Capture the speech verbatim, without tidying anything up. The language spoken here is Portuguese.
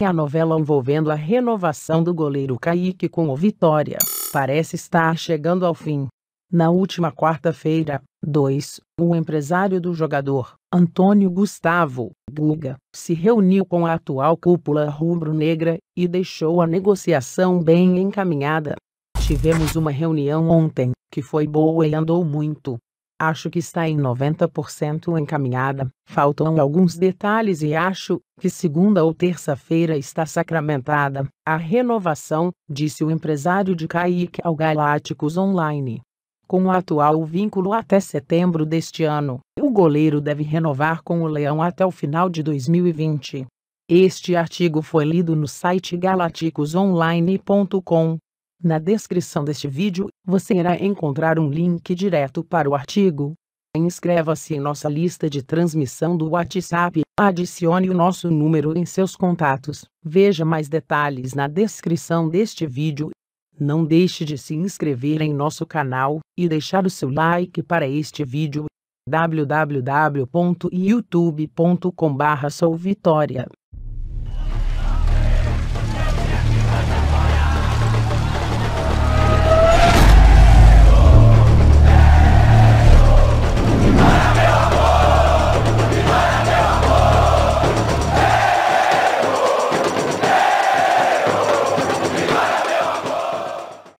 É a novela envolvendo a renovação do goleiro Caíque com o Vitória, parece estar chegando ao fim. Na última quarta-feira, dois, o empresário do jogador, Antônio Gustavo, Guga, se reuniu com a atual cúpula rubro-negra e deixou a negociação bem encaminhada. Tivemos uma reunião ontem, que foi boa e andou muito. Acho que está em noventa por cento encaminhada, faltam alguns detalhes e acho que segunda ou terça-feira está sacramentada a renovação, disse o empresário de Caíque ao Galácticos Online. Com o atual vínculo até setembro deste ano, o goleiro deve renovar com o Leão até o final de dois mil e vinte. Este artigo foi lido no site galacticos online ponto com. Na descrição deste vídeo, você irá encontrar um link direto para o artigo. Inscreva-se em nossa lista de transmissão do WhatsApp, adicione o nosso número em seus contatos. Veja mais detalhes na descrição deste vídeo. Não deixe de se inscrever em nosso canal e deixar o seu like para este vídeo. w w w ponto youtube ponto com barra sou Vitória